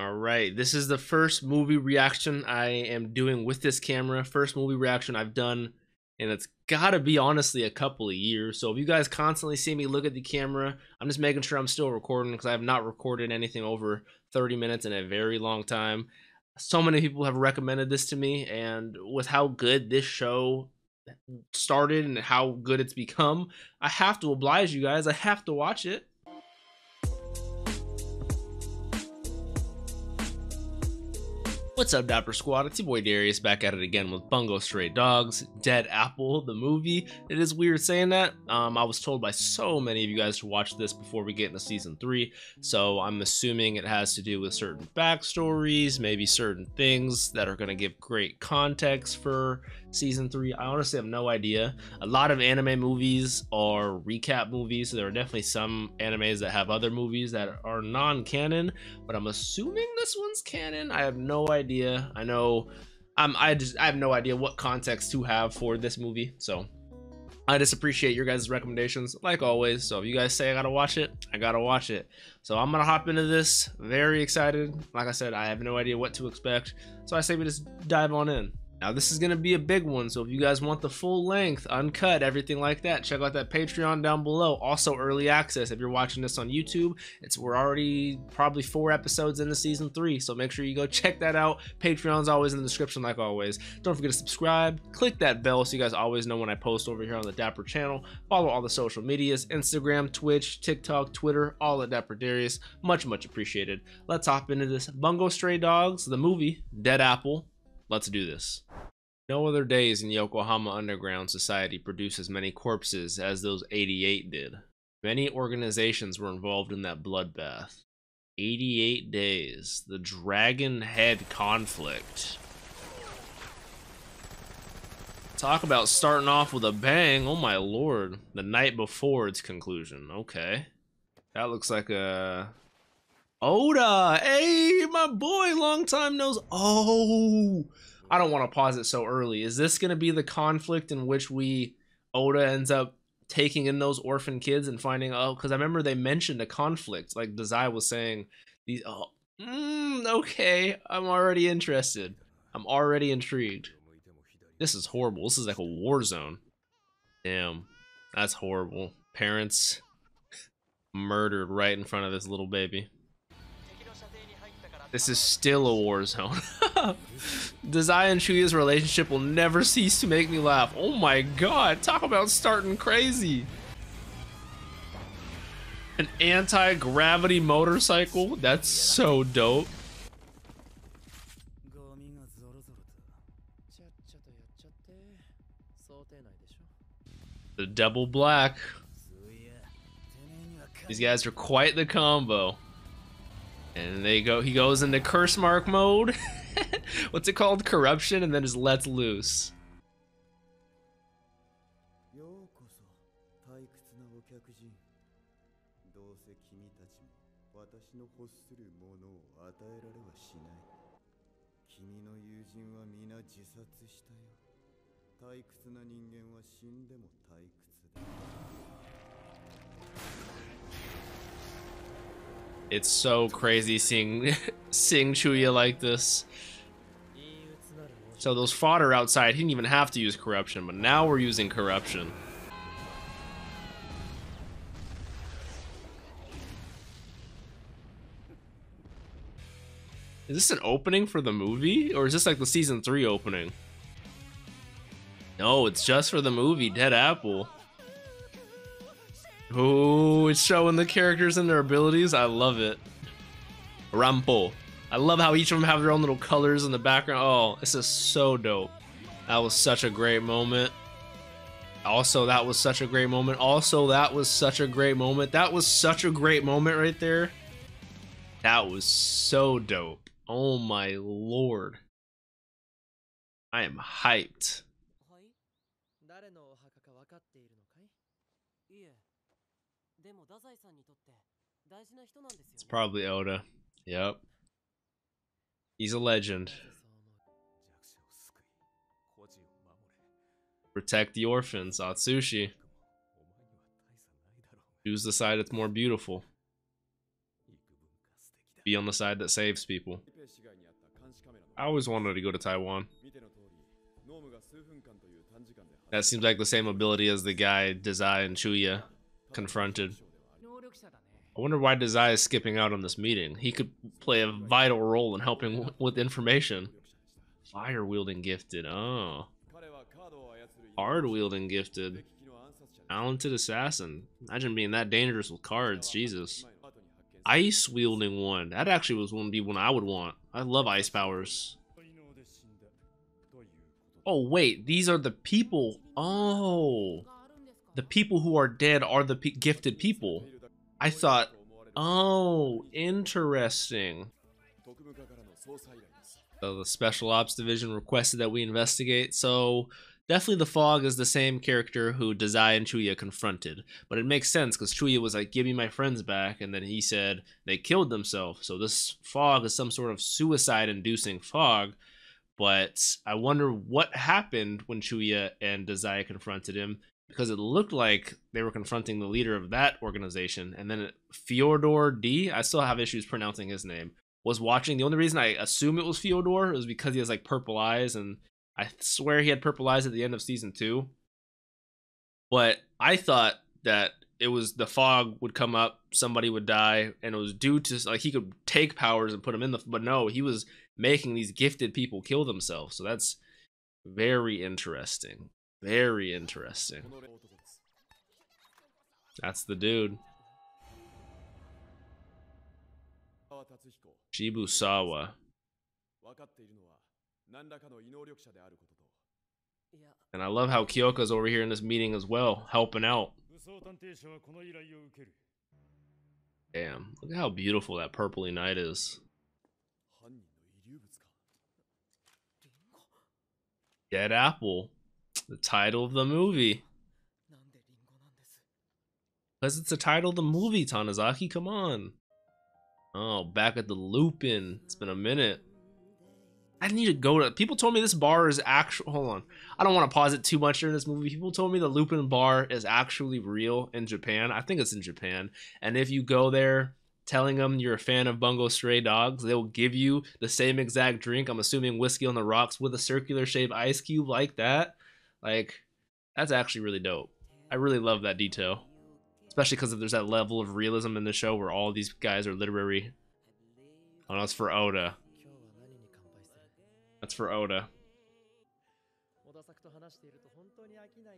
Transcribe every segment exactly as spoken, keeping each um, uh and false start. All right, this is the first movie reaction I am doing with this camera. First movie reaction I've done, and it's gotta be honestly a couple of years. So if you guys constantly see me look at the camera, I'm just making sure I'm still recording, because I have not recorded anything over thirty minutes in a very long time. So many people have recommended this to me, and with how good this show started and how good it's become, I have to oblige you guys. I have to watch it. What's up, Dapper Squad? It's your boy Darius, back at it again with Bungo Stray Dogs, Dead Apple, the movie. It is weird saying that. Um, I was told by so many of you guys to watch this before we get into season three, so I'm assuming it has to do with certain backstories, maybe certain things that are going to give great context for season three. I honestly have no idea. A lot of anime movies are recap movies, so there are definitely some animes that have other movies that are non-canon, but I'm assuming this one's canon. I have no idea. I know um, I just I have no idea what context to have for this movie, so I just appreciate your guys' recommendations like always. So if you guys say I gotta watch it, I gotta watch it. So I'm gonna hop into this, very excited. Like I said, I have no idea what to expect, so I say we just dive on in. Now this is gonna be a big one, so if you guys want the full length, uncut, everything like that, check out that Patreon down below. Also early access if you're watching this on YouTube. It's we're already probably four episodes into season three, so make sure you go check that out. Patreon's always in the description like always. Don't forget to subscribe, click that bell so you guys always know when I post over here on the Dapper channel. Follow all the social medias, Instagram, Twitch, TikTok, Twitter, all at Dapper Darius. Much, much appreciated. Let's hop into this Bungo Stray Dogs, the movie, Dead Apple. Let's do this. No other days in Yokohama Underground society produced as many corpses as those eighty-eight did. Many organizations were involved in that bloodbath. eighty-eight days. The Dragon Head Conflict. Talk about starting off with a bang. Oh my lord. The night before its conclusion. Okay. That looks like a... Oda, hey, my boy, long time knows. Oh, I don't want to pause it so early. Is this going to be the conflict in which we, Oda ends up taking in those orphan kids and finding out? Oh, because I remember they mentioned a conflict. Like Dazai was saying, these. Oh, mm, okay, I'm already interested. I'm already intrigued. This is horrible. This is like a war zone. Damn, that's horrible. Parents murdered right in front of this little baby. This is still a war zone. Dazai and Chuya's relationship will never cease to make me laugh. Oh my god, talk about starting crazy. An anti-gravity motorcycle? That's so dope. The Double Black. These guys are quite the combo. And they go, he goes into curse mark mode. What's it called? Corruption, and then just lets loose. It's so crazy seeing, seeing Chuya like this. So those fodder outside, he didn't even have to use corruption, but now we're using corruption. Is this an opening for the movie? Or is this like the season three opening? No, it's just for the movie, Dead Apple. Ooh, it's showing the characters and their abilities. I love it. Rampo. I love how each of them have their own little colors in the background. Oh, this is so dope. That was such a great moment. Also, that was such a great moment. Also, that was such a great moment. That was such a great moment right there. That was so dope. Oh my lord. I am hyped. It's probably Oda. Yep. He's a legend. Protect the orphans, Atsushi. Choose the side that's more beautiful. Be on the side that saves people. I always wanted to go to Taiwan. That seems like the same ability as the guy Dazai and Chuya confronted. I wonder why Dazai is skipping out on this meeting. He could play a vital role in helping with information. Fire-wielding gifted. Oh. Card-wielding gifted. Talented assassin. Imagine being that dangerous with cards. Jesus. Ice-wielding one. That actually was one be one I would want. I love ice powers. Oh, wait. These are the people. Oh. The people who are dead are the pe gifted people. I thought... Oh, interesting. So the Special Ops Division requested that we investigate, so... Definitely the Fog is the same character who Dazai and Chuya confronted. But it makes sense, because Chuya was like, give me my friends back, and then he said they killed themselves. So this Fog is some sort of suicide-inducing fog. But I wonder what happened when Chuya and Dazai confronted him, because it looked like they were confronting the leader of that organization. And then Fyodor D, I still have issues pronouncing his name, was watching. The only reason I assume it was Fyodor is because he has like purple eyes, and I swear he had purple eyes at the end of season two. But I thought that it was the fog would come up, somebody would die, and it was due to, like, he could take powers and put them in the, but no, he was making these gifted people kill themselves. So that's very interesting. Very interesting. That's the dude. Shibusawa. And I love how Kyoka's over here in this meeting as well, helping out. Damn, look at how beautiful that purpley night is. Dead Apple, the title of the movie. Because it's the title of the movie, Tanizaki, come on. Oh, back at the Lupin. It's been a minute. I need to go to... People told me this bar is actual... Hold on. I don't want to pause it too much during this movie. People told me the Lupin bar is actually real in Japan. I think it's in Japan. And if you go there telling them you're a fan of Bungo Stray Dogs, they will give you the same exact drink. I'm assuming whiskey on the rocks with a circular shaped ice cube like that. Like, that's actually really dope. I really love that detail. Especially because there's that level of realism in the show where all these guys are literary. Oh, that's for Oda. That's for Oda.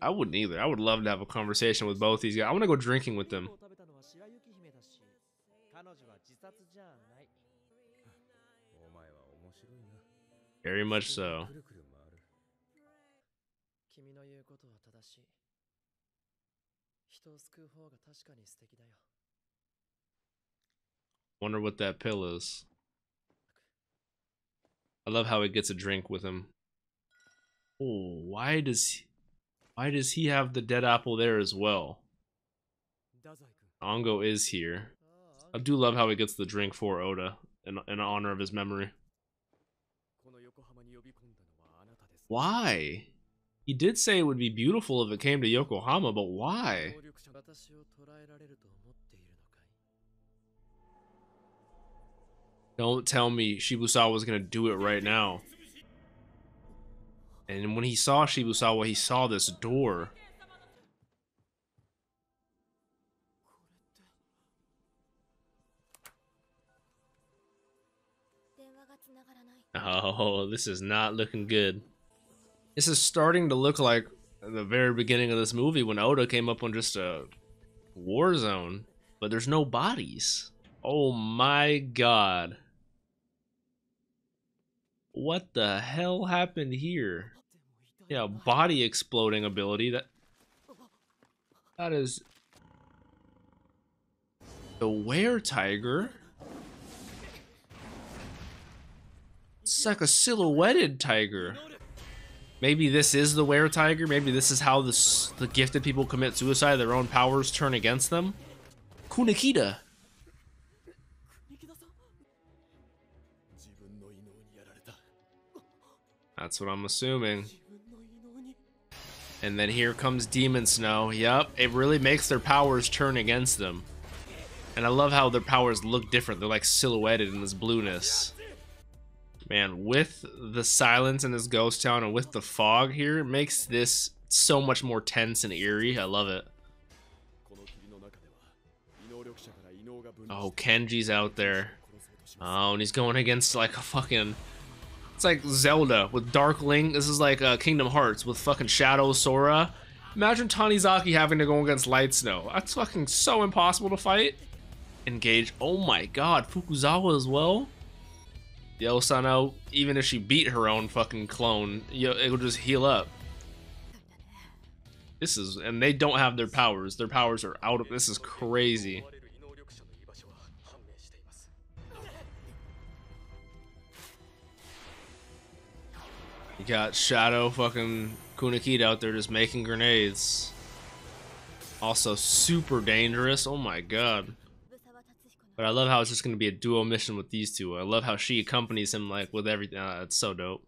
I wouldn't either. I would love to have a conversation with both these guys. I want to go drinking with them. Very much so. Wonder what that pill is. I love how he gets a drink with him. Oh, why does he, why does he have the dead apple there as well? Ango is here. I do love how he gets the drink for Oda in, in honor of his memory. Why? He did say it would be beautiful if it came to Yokohama, but why? Don't tell me Shibusawa was going to do it right now. And when he saw Shibusawa, he saw this door. Oh, this is not looking good. This is starting to look like the very beginning of this movie when Oda came up on just a war zone, but there's no bodies. Oh my god. What the hell happened here? Yeah, body exploding ability. That that is the Were-tiger. It's like a silhouetted tiger. Maybe this is the Were-tiger. Maybe this is how this, the gifted people commit suicide. Their own powers turn against them. Kunikida. That's what I'm assuming. And then here comes Demon Snow. Yep, it really makes their powers turn against them. And I love how their powers look different. They're like silhouetted in this blueness. Man, with the silence in this ghost town and with the fog here, it makes this so much more tense and eerie. I love it. Oh, Kenji's out there. Oh, and he's going against like a fucking... It's like Zelda with Darkling. This is like uh, Kingdom Hearts with fucking Shadow Sora. Imagine Tanizaki having to go against Light Snow. That's fucking so impossible to fight. Engage. Oh my god, Fukuzawa as well. Yosano, even if she beat her own fucking clone, it'll just heal up. This is, and they don't have their powers. Their powers are out of, this is crazy. You got Shadow fucking Kunikida out there just making grenades. Also super dangerous, oh my god. But I love how it's just going to be a duo mission with these two. I love how she accompanies him like with everything. Uh, it's so dope.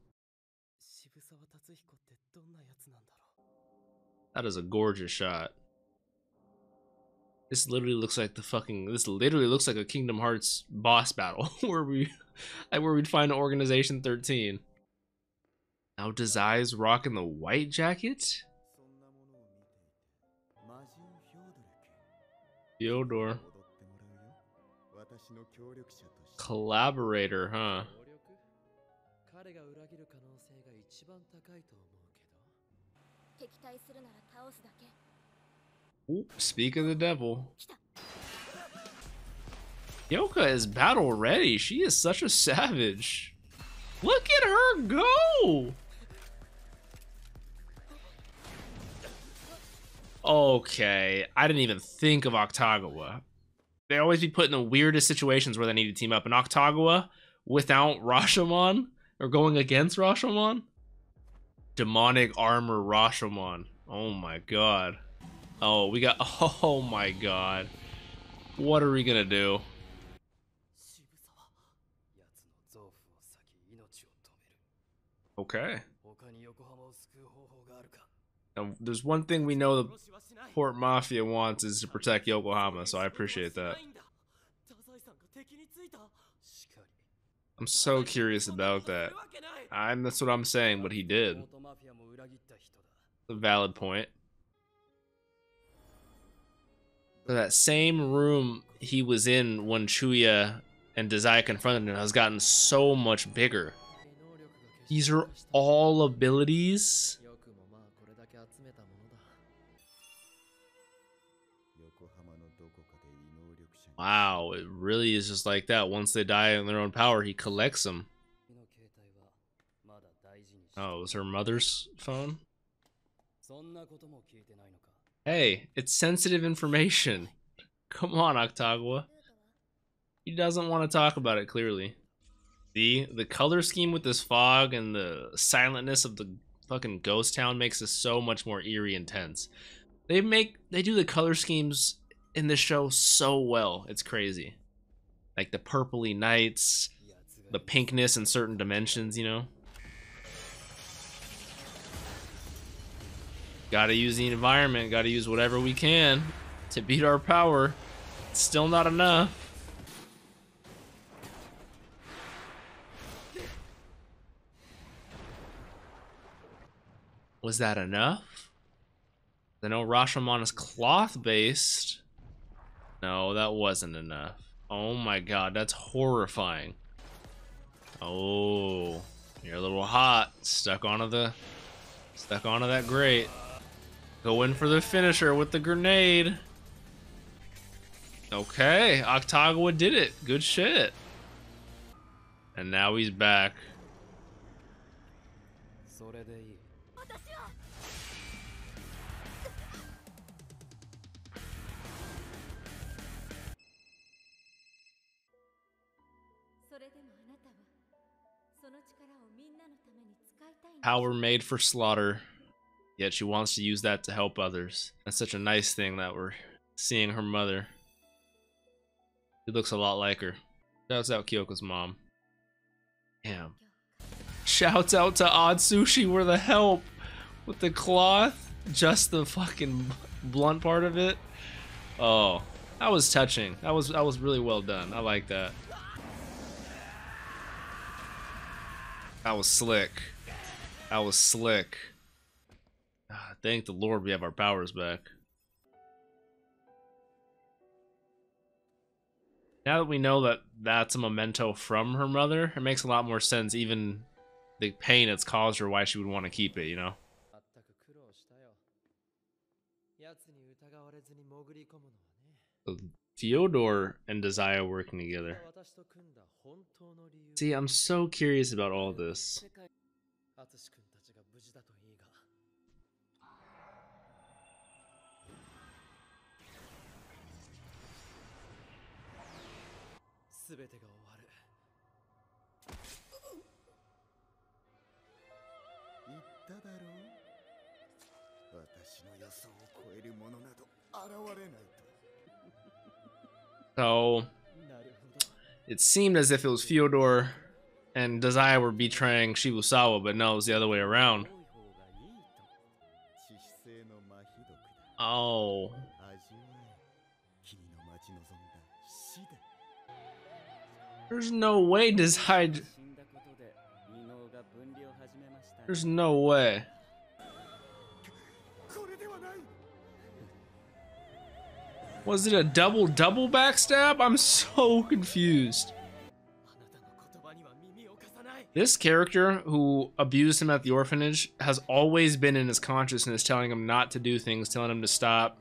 That is a gorgeous shot. This literally looks like the fucking... This literally looks like a Kingdom Hearts boss battle where we, like where we'd find Organization thirteen. Now Dazai's rocking the white jacket. Fyodor. Collaborator, huh? Ooh, speak of the devil. Kyoka is battle ready. She is such a savage. Look at her go! Okay, I didn't even think of Akutagawa. They always be put in the weirdest situations where they need to team up. And Akutagawa without Rashomon, or going against Rashomon? Demonic armor Rashomon. Oh my god. Oh, we got... Oh my god. What are we gonna do? Okay. Now, there's one thing we know the Port Mafia wants is to protect Yokohama, so I appreciate that. I'm so curious about that. I'm that's what I'm saying, but he did. A valid point. So that same room he was in when Chuya and Dazai confronted him has gotten so much bigger. These are all abilities. Wow, it really is just like that. Once they die in their own power, he collects them. Oh, it was her mother's phone? Hey, it's sensitive information. Come on, Akutagawa. He doesn't want to talk about it, clearly. See, the color scheme with this fog and the silentness of the fucking ghost town makes this so much more eerie and tense. They make, they do the color schemes in this show so well, it's crazy. Like the purpley nights, the pinkness in certain dimensions, you know? Gotta use the environment, gotta use whatever we can to beat our power. It's still not enough. Was that enough? I know Rashomon is cloth-based. No, that wasn't enough. Oh my god, that's horrifying. Oh, you're a little hot. Stuck onto the, stuck onto that grate. Go in for the finisher with the grenade. Okay, Akutagawa did it. Good shit. And now he's back. Power made for slaughter, yet she wants to use that to help others. That's such a nice thing that we're seeing her mother. She looks a lot like her. Shouts out Kyoka's mom. Damn. Shouts out to Atsushi for the help with the cloth, just the fucking blunt part of it. Oh, That was touching. That was that was really well done. I like that. That was slick. That was slick. Ah, thank the Lord we have our powers back. Now that we know that that's a memento from her mother, it makes a lot more sense, even the pain it's caused her, why she would want to keep it, you know? So Fyodor and Dazai working together. See, I'm so curious about all this. So it seemed as if it was Fyodor and Dazai were betraying Shibusawa, but no, it was the other way around. Oh. There's no way Dazai... There's no way. Was it a double double backstab? I'm so confused. This character who abused him at the orphanage has always been in his consciousness, telling him not to do things, telling him to stop,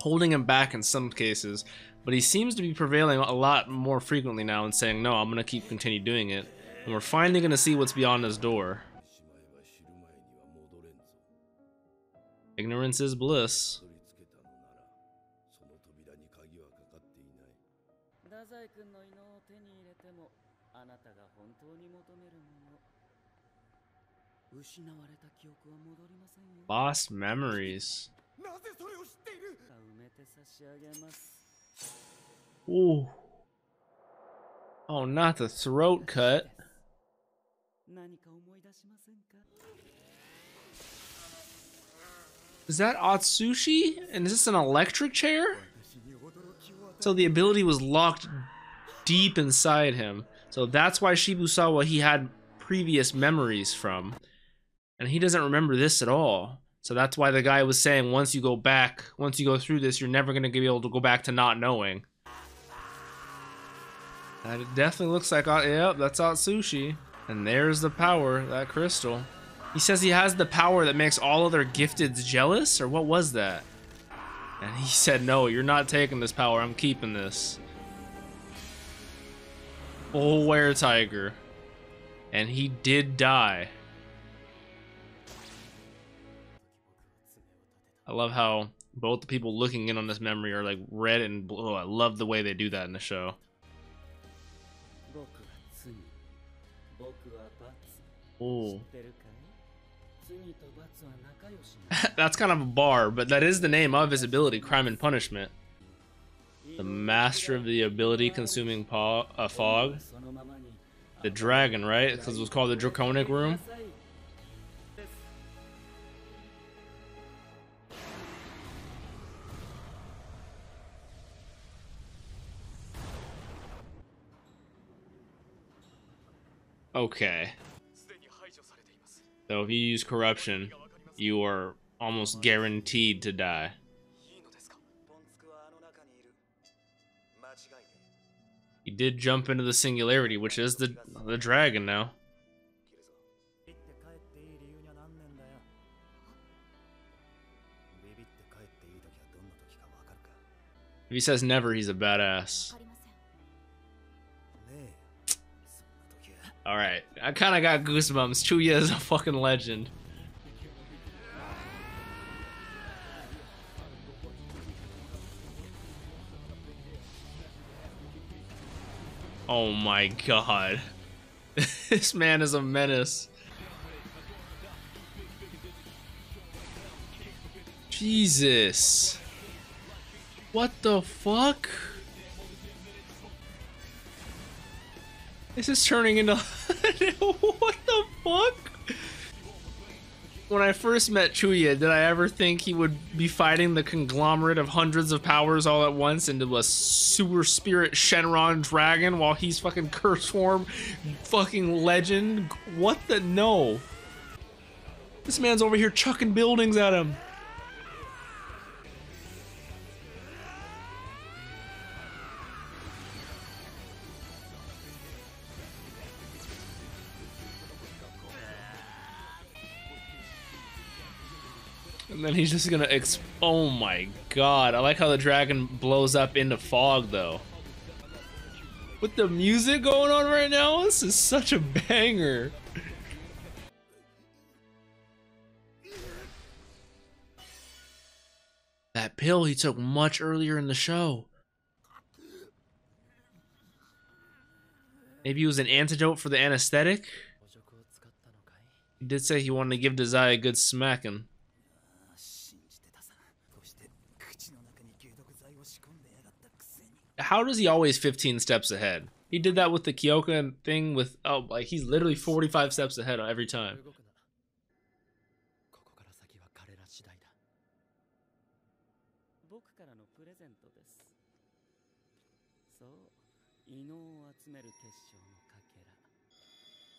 holding him back in some cases, but he seems to be prevailing a lot more frequently now and saying, no, I'm gonna keep continue doing it, and we're finally gonna see what's beyond this door. Ignorance is bliss. Lost memories. Ooh. Oh, not the throat cut. Is that Atsushi? And is this an electric chair? So the ability was locked deep inside him. So that's why Shibusawa he had previous memories from. And he doesn't remember this at all. So that's why the guy was saying, once you go back, once you go through this, you're never going to be able to go back to not knowing. That it definitely looks like, uh, yep, that's Atsushi. And there's the power, that crystal. He says he has the power that makes all other gifteds jealous, or what was that? And he said, no, you're not taking this power, I'm keeping this. Full Were-tiger. And he did die. I love how both the people looking in on this memory are like red and blue. I love the way they do that in the show. Ooh. That's kind of a bar, but that is the name of his ability, Crime and Punishment. The master of the ability consuming paw, uh, fog. The dragon, right? Because it was called the Draconic Room. Okay. So if you use corruption, you are almost guaranteed to die. He did jump into the singularity, which is the the dragon now. If he says never, he's a badass. All right, I kind of got goosebumps. Chuya is a fucking legend. Oh my god. This man is a menace. Jesus. What the fuck? This is turning into... What the fuck? when I first met Chuya, did I ever think he would be fighting the conglomerate of hundreds of powers all at once into a sewer spirit Shenron dragon while he's fucking curse form fucking legend? What the? No. This man's over here chucking buildings at him. And then he's just gonna exp- oh my god, I like how the dragon blows up into fog though. With the music going on right now, this is such a banger. That pill he took much earlier in the show. Maybe it was an antidote for the anesthetic? He did say he wanted to give Dazai a good smacking. How does he always fifteen steps ahead? He did that with the Kyoka thing with, oh, like he's literally forty-five steps ahead every time.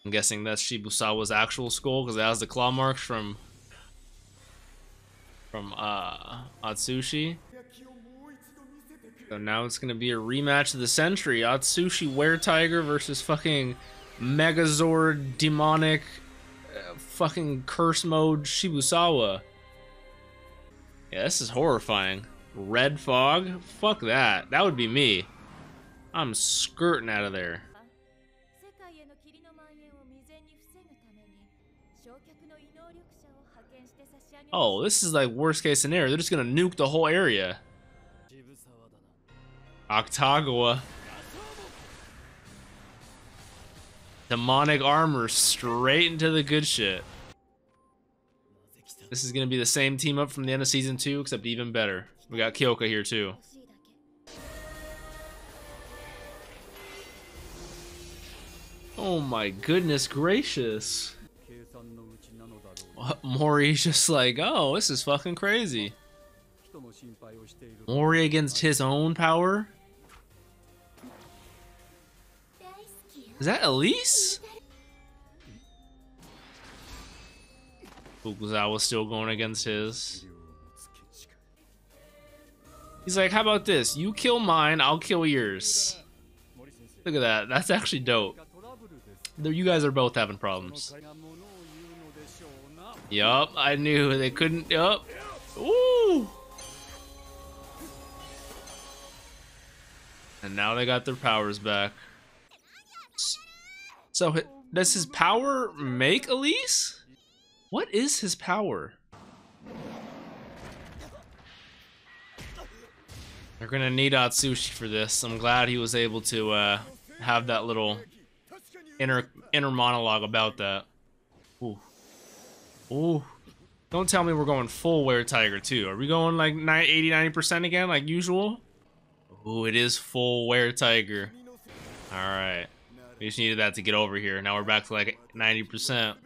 I'm guessing that's Shibusawa's actual skull because it has the claw marks from from uh, Atsushi. So now it's gonna be a rematch of the century. Atsushi Were-tiger versus fucking Megazord demonic uh, fucking curse mode Shibusawa. Yeah, this is horrifying. Red fog? Fuck that. That would be me. I'm skirting out of there. Oh, this is like worst case scenario. They're just gonna nuke the whole area. Akutagawa. Demonic armor straight into the good shit. This is going to be the same team up from the end of season two, except even better. We got Kyoka here too. Oh my goodness gracious. Mori's just like, oh, this is fucking crazy. Mori against his own power? Is that Elise? Fukuzawa's still going against his. He's like, how about this? You kill mine, I'll kill yours. Look at that. That's actually dope. You guys are both having problems. Yup, I knew they couldn't. Yup. Ooh! And now they got their powers back. So, does his power make Elise? What is his power? They're gonna need Atsushi for this. I'm glad he was able to uh, have that little inner inner monologue about that. Ooh. Ooh. Don't tell me we're going full Were-tiger too. Are we going like eighty, ninety percent again like usual? Ooh, it is full Were-tiger. Alright. We just needed that to get over here. Now we're back to like ninety percent.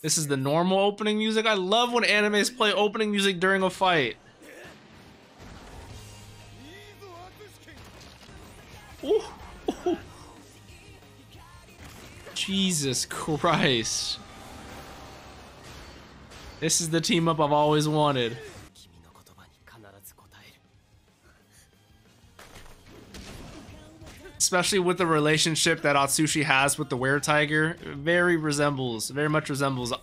This is the normal opening music. I love when animes play opening music during a fight. Ooh, ooh. Jesus Christ. This is the team up I've always wanted. Especially with the relationship that Atsushi has with the Were-tiger, very resembles, very much resembles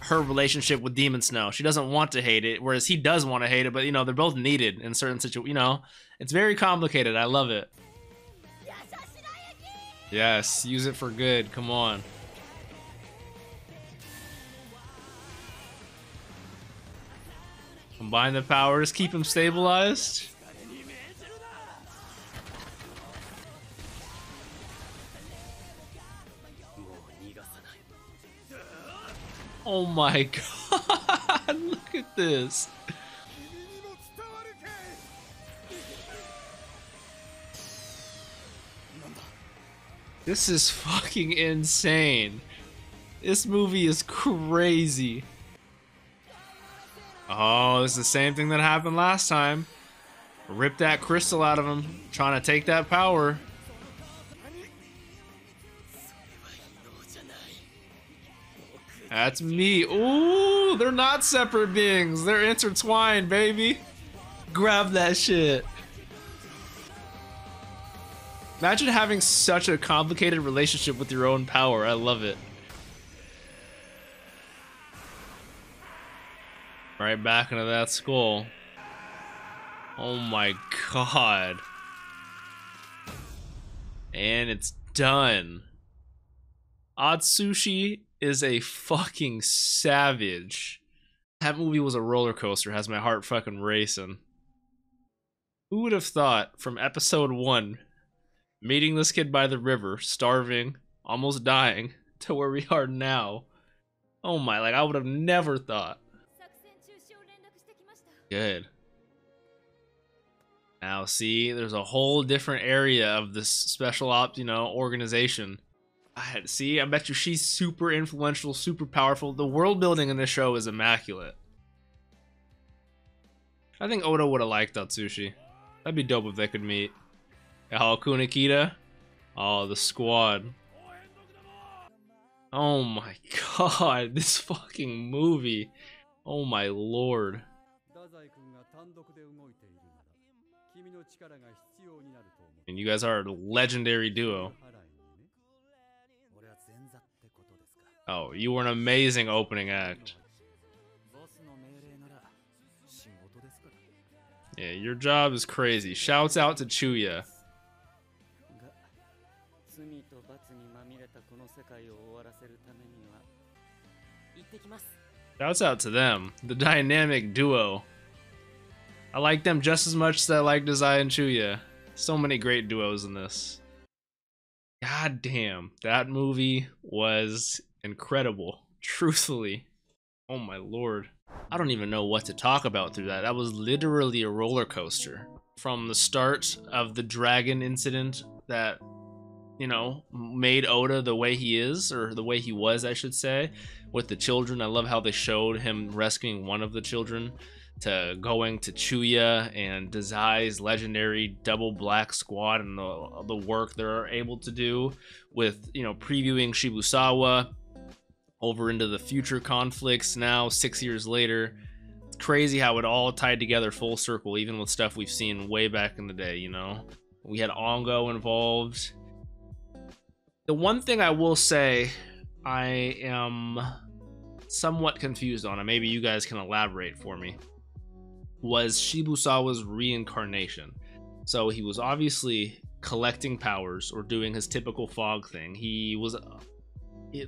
her relationship with Demon Snow. She doesn't want to hate it, whereas he does want to hate it, but you know, they're both needed in certain situations, you know? It's very complicated, I love it. Yes, use it for good, come on. Combine the powers, keep him stabilized. Oh my god, look at this. This is fucking insane. This movie is crazy. Oh, this is the same thing that happened last time. Rip that crystal out of him, trying to take that power. That's me. Ooh, they're not separate beings. They're intertwined, baby. Grab that shit. Imagine having such a complicated relationship with your own power. I love it. Right back into that skull. Oh my god. And it's done. Atsushi is a fucking savage. That movie was a roller coaster. Has my heart fucking racing. Who would have thought from episode one, meeting this kid by the river, starving, almost dying, to where we are now. Oh my, like I would have never thought. Good. Now see, there's a whole different area of this special ops, you know, organization. I, see, I bet you she's super influential, super powerful. The world building in this show is immaculate. I think Oda would have liked Atsushi. That'd be dope if they could meet. Oh, Kunikida. Oh, the squad. Oh my god, this fucking movie. Oh my lord. And you guys are a legendary duo. Oh, you were an amazing opening act. Yeah, your job is crazy. Shouts out to Chuya. Shouts out to them, the dynamic duo. I like them just as much as I like Dazai and Chuya. So many great duos in this. God damn, that movie was incredible, truthfully. Oh my lord. I don't even know what to talk about through that. That was literally a roller coaster. From the start of the dragon incident that, you know, made Oda the way he is, or the way he was, I should say, with the children. I love how they showed him rescuing one of the children, to going to Chuya and Dazai's legendary Double Black squad and the, the work they're able to do with, you know, previewing Shibusawa over into the future conflicts now, six years later. It's crazy how it all tied together full circle, even with stuff we've seen way back in the day, you know? We had Ango involved. The one thing I will say I am somewhat confused on, and maybe you guys can elaborate for me, was Shibusawa's reincarnation. So he was obviously collecting powers or doing his typical fog thing. He was,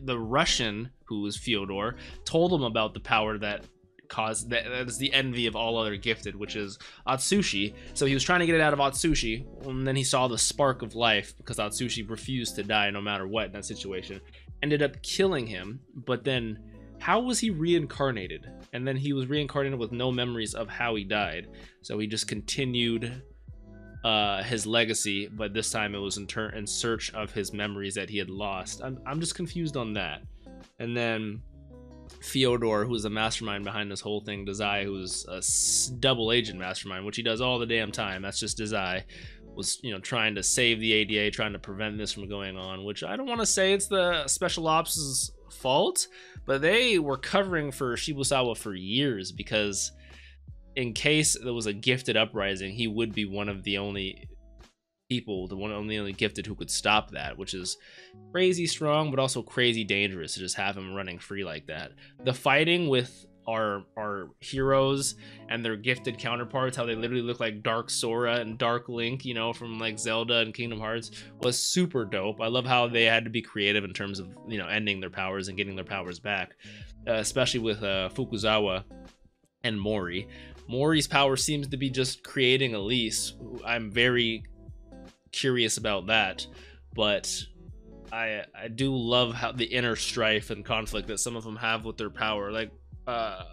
the Russian, who was Fyodor, told him about the power that caused, that, that is the envy of all other gifted, which is Atsushi. So he was trying to get it out of Atsushi, and then he saw the spark of life because Atsushi refused to die no matter what in that situation. Ended up killing him, but then how was he reincarnated? And then he was reincarnated with no memories of how he died. So he just continued uh, his legacy, but this time it was in, in search of his memories that he had lost. I'm, I'm just confused on that. And then Fyodor, who is the mastermind behind this whole thing, Dazai, who is a double agent mastermind, which he does all the damn time. That's just Dazai, was, you know, trying to save the A D A, trying to prevent this from going on, which I don't want to say it's the special ops's fault, but they were covering for Shibusawa for years because in case there was a gifted uprising, he would be one of the only people, the one only only gifted who could stop that, which is crazy strong, but also crazy dangerous to just have him running free like that. The fighting with our our heroes and their gifted counterparts, how they literally look like Dark Sora and Dark Link, you know, from like Zelda and Kingdom Hearts, was super dope. I love how they had to be creative in terms of, you know, ending their powers and getting their powers back, uh, especially with uh, Fukuzawa and Mori. Mori's power seems to be just creating Elise. I'm very curious about that, but I I do love how the inner strife and conflict that some of them have with their power, like. Uh,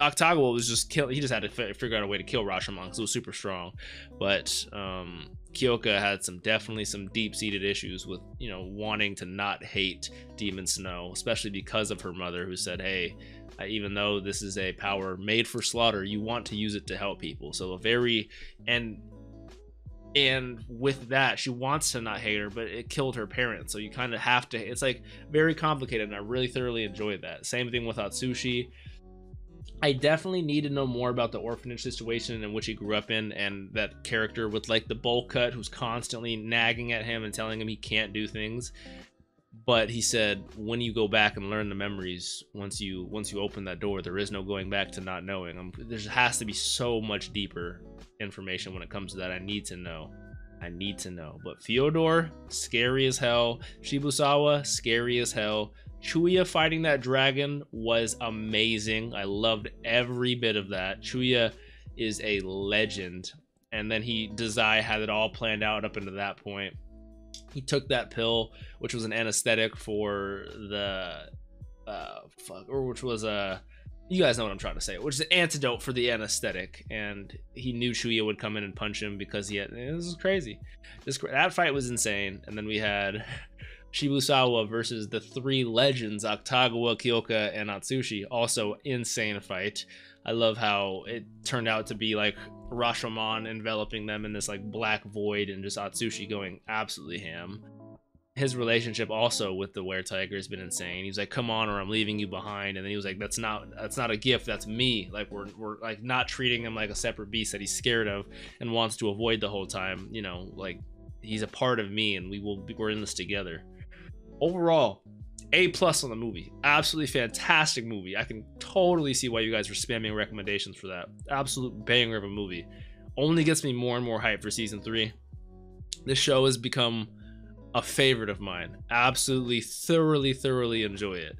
Akutagawa was just kill. He just had to f figure out a way to kill Rashomon because it was super strong. But um, Kyoka had some definitely some deep-seated issues with, you know, wanting to not hate Demon Snow, especially because of her mother, who said, "Hey, even though this is a power made for slaughter, you want to use it to help people." So a very and. And with that, she wants to not hate her, but it killed her parents. So you kind of have to, it's like very complicated. And I really thoroughly enjoyed that. Same thing with Atsushi. I definitely need to know more about the orphanage situation in which he grew up in, and that character with like the bowl cut who's constantly nagging at him and telling him he can't do things. But he said, when you go back and learn the memories, once you once you open that door, there is no going back to not knowing. I'm, there has to be so much deeper information when it comes to that. I need to know. I need to know. But Fyodor, scary as hell. Shibusawa, scary as hell. Chuya fighting that dragon was amazing. I loved every bit of that. Chuya is a legend. And then he, Dazai, had it all planned out up into that point. He took that pill, which was an anesthetic for the, uh, fuck, or which was a, you guys know what I'm trying to say, which is an antidote for the anesthetic. And he knew Chuya would come in and punch him because he had, this is crazy. This, that fight was insane. And then we had Shibusawa versus the three legends, Akutagawa, Kyoka, and Atsushi. Also insane fight. I love how it turned out to be like Rashomon enveloping them in this like black void and just Atsushi going absolutely ham. His relationship also with the Were-tiger has been insane. He's like, come on, or I'm leaving you behind. And then he was like, that's not that's not a gift, that's me. Like we're, we're like not treating him like a separate beast that he's scared of and wants to avoid the whole time. You know, like he's a part of me and we will be, we're in this together. Overall, A plus on the movie. Absolutely fantastic movie. I can totally see why you guys were spamming recommendations for that. Absolute banger of a movie. Only gets me more and more hyped for season three. This show has become a favorite of mine. Absolutely, thoroughly, thoroughly enjoy it.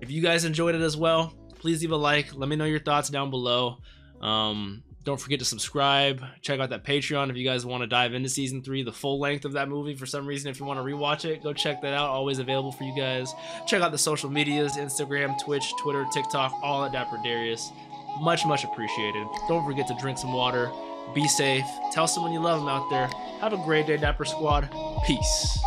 If you guys enjoyed it as well, please leave a like. Let me know your thoughts down below. Um, don't forget to subscribe. Check out that Patreon if you guys want to dive into season three, the full length of that movie. For some reason, if you want to rewatch it, go check that out. Always available for you guys. Check out the social medias, Instagram, Twitch, Twitter, TikTok, all at Dapper Darius. Much, much appreciated. Don't forget to drink some water. Be safe. Tell someone you love them out there. Have a great day, Dapper Squad. Peace.